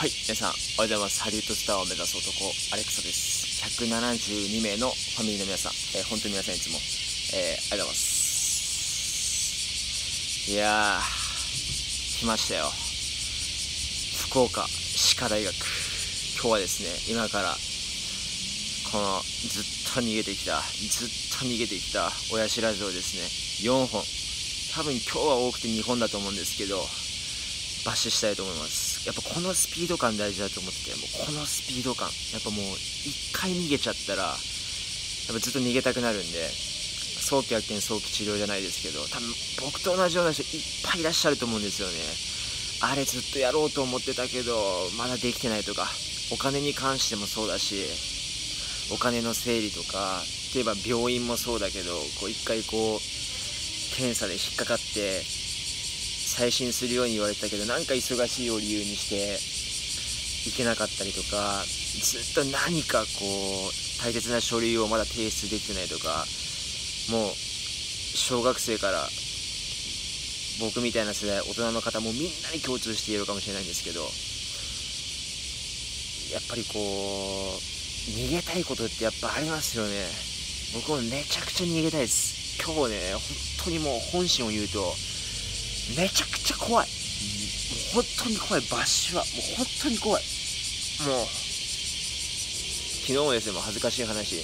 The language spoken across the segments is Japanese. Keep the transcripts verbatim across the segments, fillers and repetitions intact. はい、皆さんおはようございます。ハリウッドスターを目指す男アレクサです。ひゃくななじゅうに名のファミリーの皆さん、えー、本当に皆さんいつも、えー、ありがとうございます。いやー来ましたよ、福岡歯科大学。今日はですね、今からこのずっと逃げてきたずっと逃げてきた親知らずをですねよんほん、多分今日は多くてにほんだと思うんですけど、抜歯したいと思います。やっぱこのスピード感大事だと思って、もうこのスピード感、やっぱもういっかい逃げちゃったらやっぱずっと逃げたくなるんで、早期発見早期治療じゃないですけど、多分僕と同じような人いっぱいいらっしゃると思うんですよね。あれずっとやろうと思ってたけどまだできてないとか、お金に関してもそうだし、お金の整理とか例えば病院もそうだけど、こう一回こう検査で引っかかって再診するように言われたけど、なんか忙しいを理由にして行けなかったりとか、ずっと何かこう大切な書類をまだ提出できてないとか、もう小学生から僕みたいな世代、大人の方もみんなに共通して言えるかもしれないんですけど、やっぱりこう逃げたいことってやっぱありますよね。僕もめちゃくちゃ逃げたいです。今日ね、本当にもう本心を言うとめちゃくちゃ怖い、もう本当に怖い、抜歯はもう本当に怖い。もう昨日もですね、もう恥ずかしい話、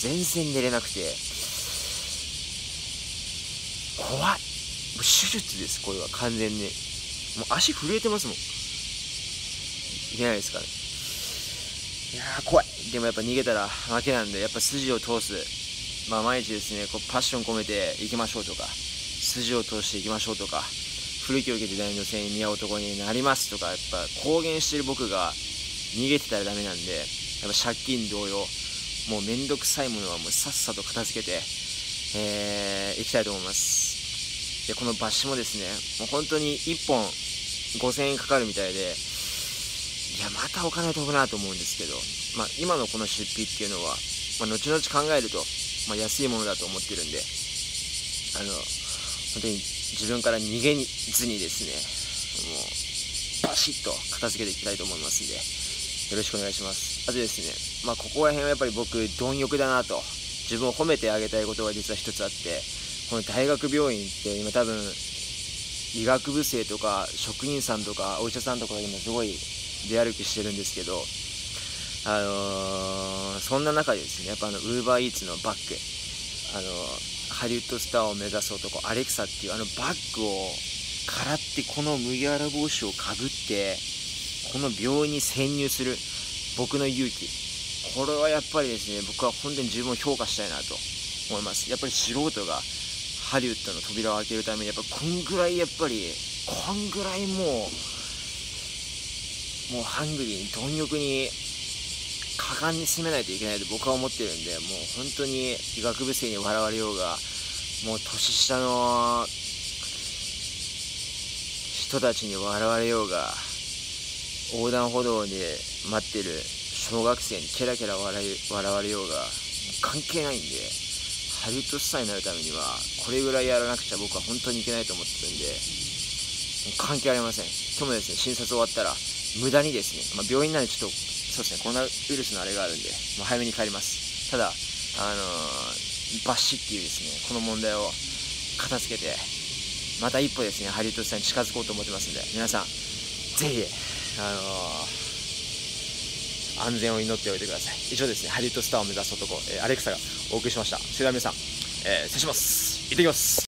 全然寝れなくて怖い。もう手術です、これは完全に。もう足震えてますもん。いけないですからね。いやー怖い。でもやっぱ逃げたら負けなんで、やっぱ筋を通す、まあ毎日ですね、こうパッション込めていきましょうとか、筋を通していきましょうとか、古き良き時代の女性に似合う男になりますとか、やっぱ公言してる僕が逃げてたらダメなんで、やっぱ借金同様、もうめんどくさいものはもうさっさと片付けて、えー、いきたいと思います。でこの抜歯もですね、もう本当にいっぽんごせんえんかかるみたいで、いやまたお金飛ぶなと思うんですけど、まあ、今のこの出費っていうのは、まあ、後々考えると、まあ、安いものだと思ってるんで、あの本当に自分から逃げずにですね、もうバシッと片付けていきたいと思いますんで、よろしくお願いします。あとですね、まあ、ここら辺はやっぱり僕貪欲だなと自分を褒めてあげたいことが実は一つあって、この大学病院って今多分医学部生とか職員さんとかお医者さんとかが今すごい出歩きしてるんですけど、あのー、そんな中でですね、やっぱあのウーバーイーツのバッグ、あのーハリウッドスターを目指す男アレクサっていうあのバッグをからって、この麦わら帽子をかぶってこの病院に潜入する僕の勇気、これはやっぱりですね、僕は本当に自分を評価したいなと思います。やっぱり素人がハリウッドの扉を開けるために、やっぱこんぐらいやっぱりこんぐらいもうもうハングリーに貪欲に果敢に攻めないといけないと僕は思ってるんで、もう本当に医学部生に笑われようが、もう年下の人たちに笑われようが、横断歩道で待ってる小学生にケラケラ笑い、笑われようが関係ないんで、ハリウッドスターになるためにはこれぐらいやらなくちゃ僕は本当にいけないと思ってるんで、関係ありません。今日もですね、診察終わったら無駄にですね、まあ、病院なんでちょっとそうですね、コロナウイルスのあれがあるんで、もう早めに帰ります。ただ、あのー、抜歯っていうですね、この問題を片付けて、また一歩ですね、ハリウッドスターに近づこうと思ってますんで、皆さんぜひ、あのー、安全を祈っておいてください。以上ですね、ハリウッドスターを目指す男、えー、アレクサがお送りしました。それでは皆さん、えー、失礼します。行ってきます。